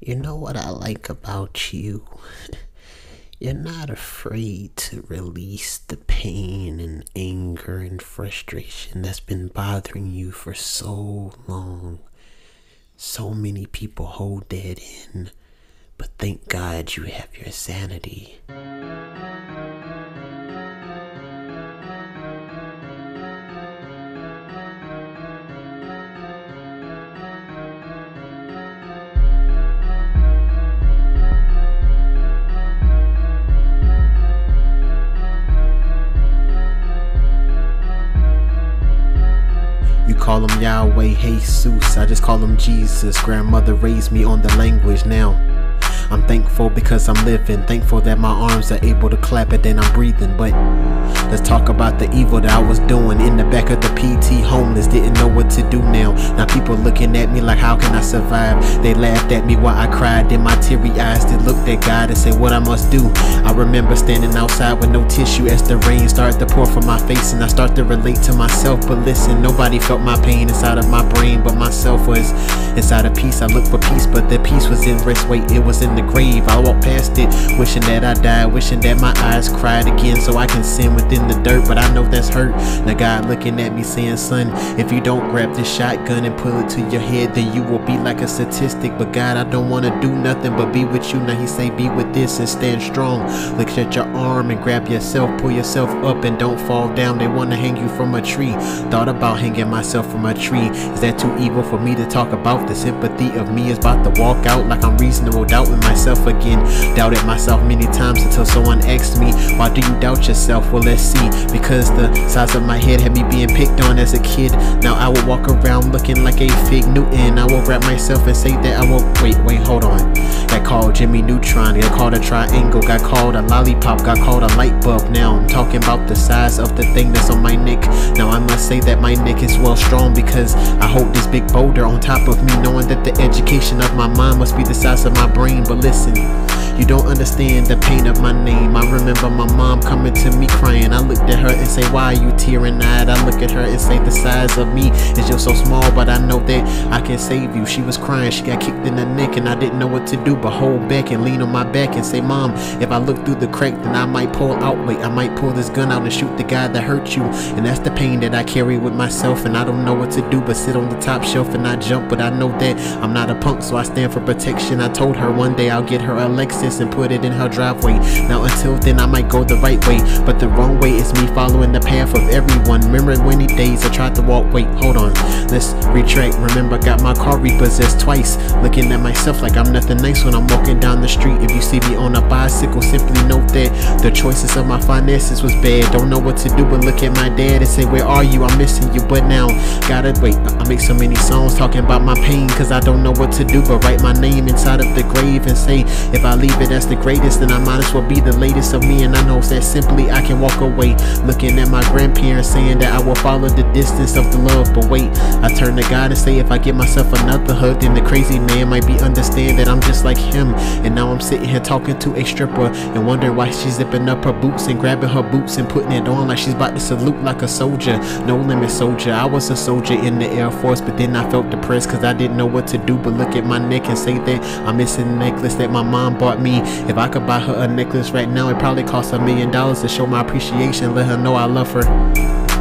You know what I like about you? You're not afraid to release the pain and anger and frustration that's been bothering you for so long. So many people hold that in, but thank God you have your sanity. Call him Yahweh, Jesus, I just call him Jesus. Grandmother raised me on the language now. I'm thankful because I'm living, thankful that my arms are able to clap it and I'm breathing. But let's talk about the evil that I was doing. In the back of the PT, homeless, didn't know what to do now. Now people looking at me like, how can I survive? They laughed at me while I cried, then my teary eyes did look at God and say what I must do. I remember standing outside with no tissue as the rain started to pour from my face, and I start to relate to myself. But listen, nobody felt my pain inside of my brain, but myself was inside of peace. I looked for peace, but the peace was in rest. Wait, it was in the grave. I walked past it, wishing that I died, wishing that my eyes cried again so I can sin within the dirt, but I know that's hurt. Now God looking at me saying, son, if you don't grab this shotgun and pull it to your head, then you will be like a statistic. But God, I don't want to do nothing but be with you. Now he say, be with this and stand strong. Look at your arm and grab yourself, pull yourself up and don't fall down. They want to hang you from a tree. Thought about hanging myself from a tree. Is that too evil for me to talk about? The sympathy of me is about to walk out like I'm reasonable doubting myself again. Doubted myself many times until someone asked me, why do you doubt yourself? Well, let's see, because the size of my head had me being picked on as a kid. Now I will walk around looking like a Fig Newton. I will wrap myself and say that I won't. Wait, hold on. Got called Jimmy Neutron, got called a triangle, got called a lollipop, got called a light bulb. Now I'm talking about the size of the thing that's on my neck. Now I must say that my neck is well strong, because I hold this big boulder on top of me, knowing that the education of my mind must be the size of my brain. But listen, you don't understand the pain of my name. I remember my mom coming to me crying. I looked at her and say, why are you tearing-eyed? I look at her and say, the size of me is just so small, but I know that I can save you. She was crying, she got kicked in the neck, and I didn't know what to do but hold back and lean on my back and say, mom, if I look through the crack, then I might pull out. Wait, I might pull this gun out and shoot the guy that hurt you. And that's the pain that I carry with myself, and I don't know what to do but sit on the top shelf and I jump. But I know that I'm not a punk, so I stand for protection. I told her one day I'll get her a Lexus and put it in her driveway. Now until then I might go the right way, but the wrong way is me following the path of everyone. Remember many days I tried to walk. Wait, hold on, let's retract. Remember got my car repossessed twice, looking at myself like I'm nothing nice when I'm walking down the street. If you see me on a bicycle, simply note that the choices of my finances was bad. Don't know what to do but look at my dad and say, where are you? I'm missing you. But now gotta wait. I make so many songs talking about my pain, cause I don't know what to do but write my name inside of the grave and say, if I leave it as the greatest, then I might as well be the latest of me. And I know that simply I can walk away, looking at my grandparents saying that I will follow the distance of the love. But wait, I turn to God and say, if I give myself another hug, then the crazy man might be understand that I'm just like him. And now I'm sitting here talking to a stripper and wondering why she's zipping up her boots and grabbing her boots and putting it on like she's about to salute like a soldier. No limit soldier, I was a soldier in the Air Force, but then I felt depressed cause I didn't know what to do but look at my neck and say that I'm missing a necklace that my mom bought me. If I could buy her a necklace right now, it probably costs $1 million to show my appreciation, let her know I love her.